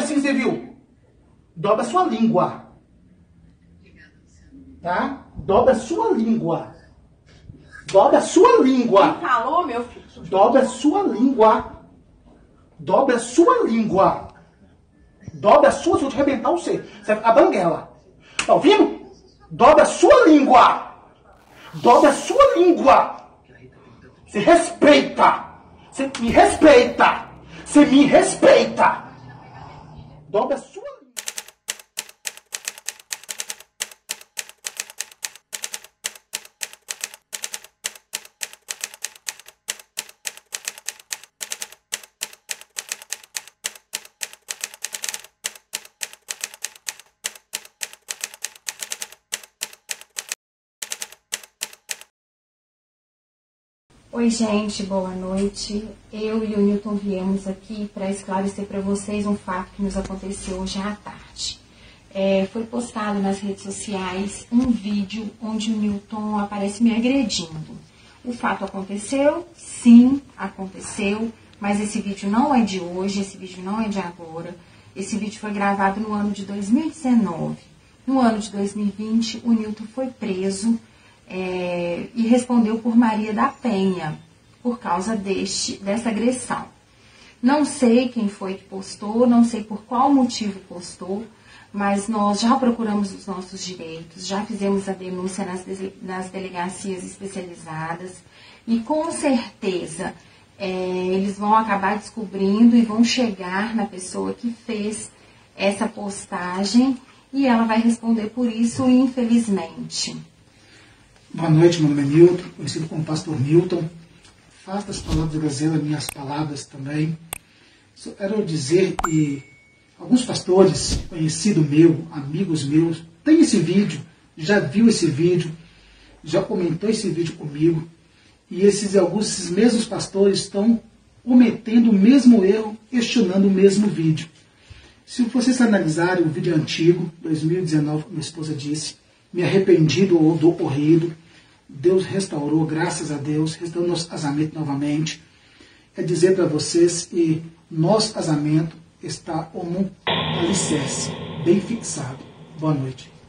assim que você viu. Dobra a sua língua. Tá? Dobra a sua língua. Dobra a sua língua. Quem falou, meu filho? Dobra a sua língua. Dobra a sua língua. Dobra a sua, se eu te arrebentar, você a banguela. Tá ouvindo? Dobra a sua língua. Dobra a sua língua. Você respeita. Você me respeita. Você me respeita. Dobra a sua língua. Oi, gente, boa noite. Eu e o Nilton viemos aqui para esclarecer para vocês um fato que nos aconteceu hoje à tarde. Foi postado nas redes sociais um vídeo onde o Nilton aparece me agredindo. O fato aconteceu? Sim, aconteceu, mas esse vídeo não é de hoje, esse vídeo não é de agora. Esse vídeo foi gravado no ano de 2019. No ano de 2020, o Nilton foi preso. E respondeu por Maria da Penha, por causa dessa agressão. Não sei quem foi que postou, não sei por qual motivo postou, mas nós já procuramos os nossos direitos, já fizemos a denúncia nas delegacias especializadas e com certeza eles vão acabar descobrindo e vão chegar na pessoa que fez essa postagem e ela vai responder por isso, infelizmente. Boa noite, meu nome é Nilton, conhecido como pastor Nilton. Faça das palavras da Gazela minhas palavras também. Só quero dizer que alguns pastores, conhecido meu, amigos meus, tem esse vídeo, já viu esse vídeo, já comentou esse vídeo comigo. E esses mesmos pastores estão cometendo o mesmo erro, questionando o mesmo vídeo. Se vocês analisarem o vídeo antigo, 2019, como minha esposa disse, me arrependi do ocorrido, Deus restaurou, graças a Deus, restaurou nosso casamento novamente. É dizer para vocês que nosso casamento está como um alicerce, bem fixado. Boa noite.